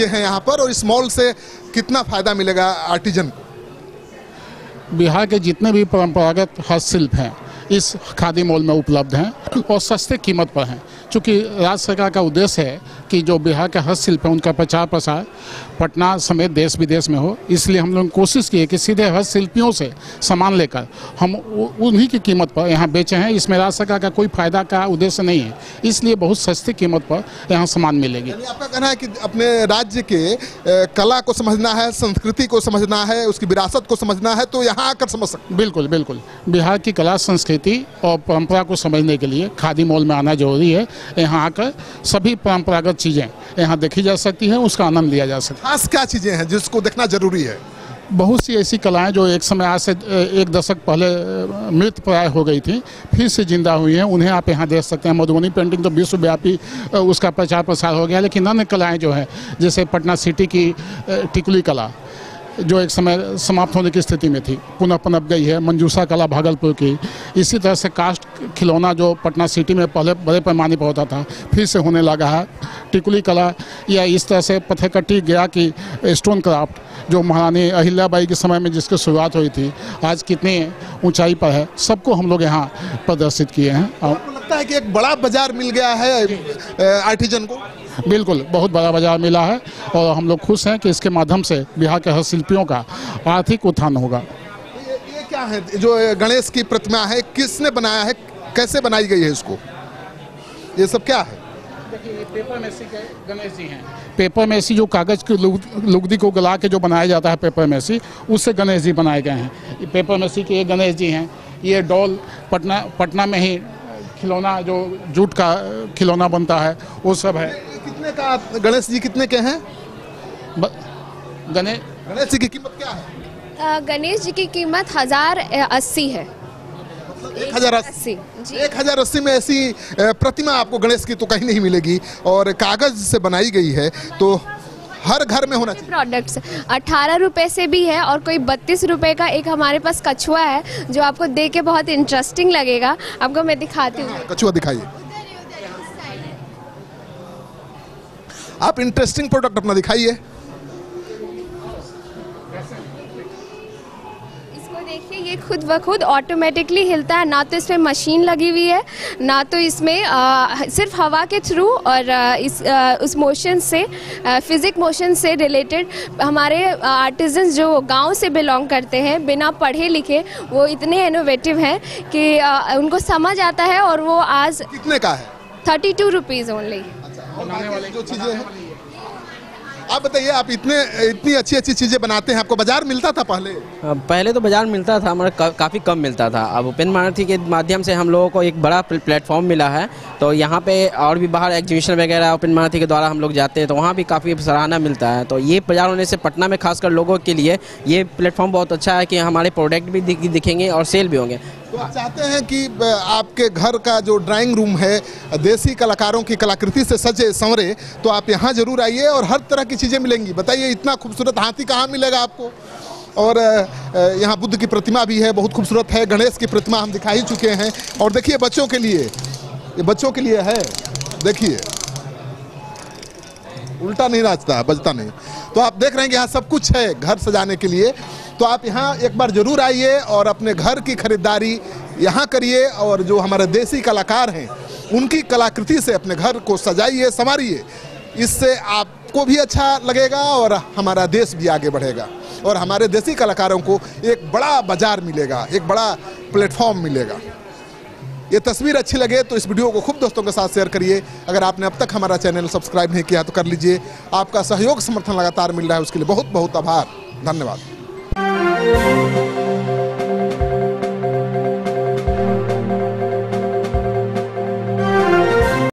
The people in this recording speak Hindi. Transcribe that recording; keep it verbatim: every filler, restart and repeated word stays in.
चीज़ें हैं यहाँ पर और इस मॉल से कितना फ़ायदा मिलेगा आर्टिजन को? बिहार के जितने भी परंपरागत हस्तशिल्प हैं इस खादी मॉल में उपलब्ध हैं और सस्ते कीमत पर हैं। चूँकि राज्य सरकार का उद्देश्य है कि जो बिहार के हस्तशिल्प है उनका प्रचार प्रसार पटना समेत देश विदेश में हो, इसलिए हम लोगों ने कोशिश की है कि सीधे हस्तशिल्पियों से सामान लेकर हम उन्हीं की कीमत पर यहाँ बेचे हैं। इसमें राज्य सरकार का कोई फायदा का उद्देश्य नहीं है, इसलिए बहुत सस्ती कीमत पर यहाँ सामान मिलेगी। आपका कहना है कि अपने राज्य के कला को समझना है, संस्कृति को समझना है, उसकी विरासत को समझना है तो यहाँ आकर समझ सकते हैं। बिल्कुल बिल्कुल, बिहार की कला संस्कृति और परम्परा को समझने के लिए खादी मॉल में आना जरूरी है। यहाँ आकर सभी परंपरागत चीज़ें यहाँ देखी जा सकती हैं, उसका आनंद लिया जा सकता है। खास क्या चीज़ें हैं जिसको देखना जरूरी है? बहुत सी ऐसी कलाएं जो एक समय आज से एक दशक पहले मृत प्राय हो गई थी, फिर से जिंदा हुई हैं, उन्हें आप यहाँ देख सकते हैं। मधुबनी पेंटिंग तो विश्वव्यापी उसका प्रचार प्रसार हो गया, लेकिन अन्य कलाएँ जो हैं जैसे पटना सिटी की टिकुली कला जो एक समय समाप्त होने की स्थिति में थी, पुनः पनप गई है। मंजूषा कला भागलपुर की, इसी तरह से कास्ट खिलौना जो पटना सिटी में पहले बड़े पैमाने पर होता था फिर से होने लगा है। टिकुली कला या इस तरह से पथेकट्टी गया कि स्टोन क्राफ्ट जो महारानी अहिल्याबाई के समय में जिसकी शुरुआत हुई थी आज कितनी ऊंचाई पर है, सबको हम लोग यहाँ प्रदर्शित किए हैं। आपको लगता है कि एक बड़ा बाजार मिल गया है आर्टिजन को? बिल्कुल, बहुत बड़ा बाजार मिला है और हम लोग खुश हैं कि इसके माध्यम से बिहार के हस्तशिल्पियों का आर्थिक उत्थान होगा। ये, ये क्या है जो गणेश की प्रतिमा है, किसने बनाया है, कैसे बनाई गई है इसको, ये सब क्या है? देखिए पेपर मैसी के गणेश जी हैं। पेपर मैसी जो कागज़ की लुगदी को गला के जो बनाया जाता है पेपर मैसी, उससे गणेश जी बनाए गए हैं। पेपर मैसी के ये गणेश जी हैं। ये डॉल पटना पटना में ही खिलौना जो जूट का खिलौना बनता है वो सब है। कितने का गणेश जी कितने के हैं? गणेश गणेश जी की कीमत क्या है? गणेश जी की कीमत हज़ार अस्सी है। एक हज़ार अस्सी एक हज़ार अस्सी में ऐसी प्रतिमा आपको गणेश की तो कहीं नहीं मिलेगी और कागज़ से बनाई गई है तो हर घर में होना चाहिए। प्रोडक्ट्स अठारह रुपये से भी है और कोई बत्तीस रुपये का एक हमारे पास कछुआ है जो आपको दे के बहुत इंटरेस्टिंग लगेगा। आपको मैं दिखाती हूँ, कछुआ दिखाइए। आप इंटरेस्टिंग प्रोडक्ट अपना दिखाइए। देखिए ये खुद ब खुद ऑटोमेटिकली हिलता है, ना तो इसमें मशीन लगी हुई है ना तो इसमें आ, सिर्फ हवा के थ्रू और आ, इस आ, उस मोशन से फिजिक मोशन से रिलेटेड हमारे आर्टिजन्स जो गांव से बिलोंग करते हैं बिना पढ़े लिखे वो इतने इनोवेटिव हैं कि आ, उनको समझ आता है। और वो आज कितने का है? Thirty two rupees only. आप बताइए, आप इतने इतनी अच्छी अच्छी चीज़ें बनाते हैं, आपको बाज़ार मिलता था पहले? पहले तो बाज़ार मिलता था हमारा का, काफ़ी कम मिलता था। अब ओपन मार्ट के माध्यम से हम लोगों को एक बड़ा प्लेटफॉर्म मिला है तो यहाँ पे और भी बाहर एग्जीबिशन वगैरह ओपन मार्ट के द्वारा हम लोग जाते हैं तो वहाँ भी काफ़ी सराहना मिलता है। तो ये बाजार होने से पटना में खासकर लोगों के लिए ये प्लेटफॉर्म बहुत अच्छा है कि हमारे प्रोडक्ट भी दिखेंगे और सेल भी होंगे। तो आप चाहते हैं कि आपके घर का जो ड्राइंग रूम है देसी कलाकारों की कलाकृति से सजे संवरे, तो आप यहाँ जरूर आइए और हर तरह की चीज़ें मिलेंगी। बताइए इतना खूबसूरत हाथी कहाँ मिलेगा आपको? और यहाँ बुद्ध की प्रतिमा भी है, बहुत खूबसूरत है। गणेश की प्रतिमा हम दिखा ही चुके हैं और देखिए बच्चों के लिए, ये बच्चों के लिए है, देखिए उल्टा नहीं नाचता बजता नहीं। तो आप देख रहे हैं कि यहाँ सब कुछ है घर सजाने के लिए। तो आप यहाँ एक बार ज़रूर आइए और अपने घर की खरीदारी यहाँ करिए और जो हमारे देसी कलाकार हैं उनकी कलाकृति से अपने घर को सजाइए संवारिए। इससे आपको भी अच्छा लगेगा और हमारा देश भी आगे बढ़ेगा और हमारे देसी कलाकारों को एक बड़ा बाजार मिलेगा, एक बड़ा प्लेटफॉर्म मिलेगा। ये तस्वीर अच्छी लगे तो इस वीडियो को खूब दोस्तों के साथ शेयर करिए। अगर आपने अब तक हमारा चैनल सब्सक्राइब नहीं किया तो कर लीजिए। आपका सहयोग समर्थन लगातार मिल रहा है, उसके लिए बहुत बहुत आभार, धन्यवाद।